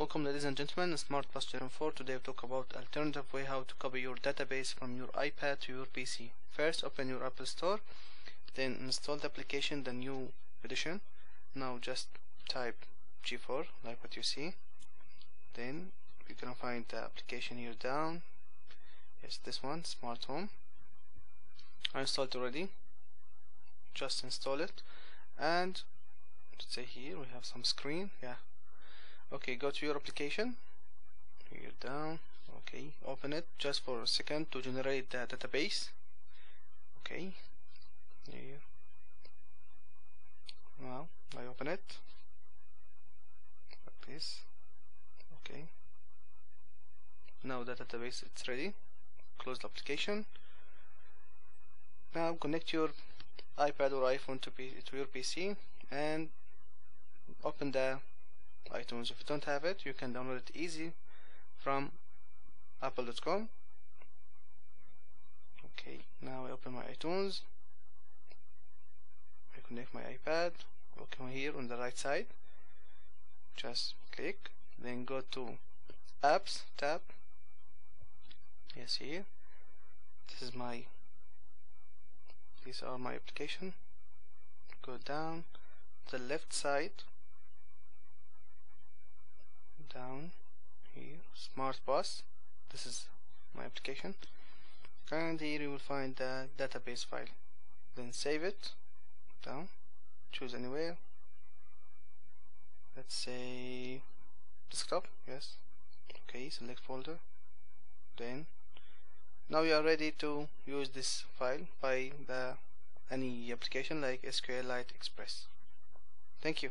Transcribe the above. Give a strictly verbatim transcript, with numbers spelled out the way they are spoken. Welcome, ladies and gentlemen. SmartBus G four. Today we talk about alternative way how to copy your database from your iPad to your P C. First, open your Apple Store, then install the application, the new edition. Now just type G four like what you see. Then you can find the application here down. It's this one, Smart Home. I installed already. Just install it, and let's say here we have some screen. Yeah. Okay, go to your application here down. Okay, open it just for a second to generate the database. Okay, here. Now I open it like this. Okay, now the database it's ready. Close the application. Now connect your iPad or iPhone to, P to your P C and open the iTunes. If you don't have it, you can download it easy from apple dot com. Okay, now I open my iTunes. I connect my iPad. Okay, here on the right side, just click, then go to Apps tab. Yes, here. This is my. These are my application. Go down the left side. Down here, SmartBus. This is my application, and here you will find the database file. Then save it. Down, choose anywhere. Let's say desktop. Yes. Okay. Select folder. Then now you are ready to use this file by the any application like SQLite Express. Thank you.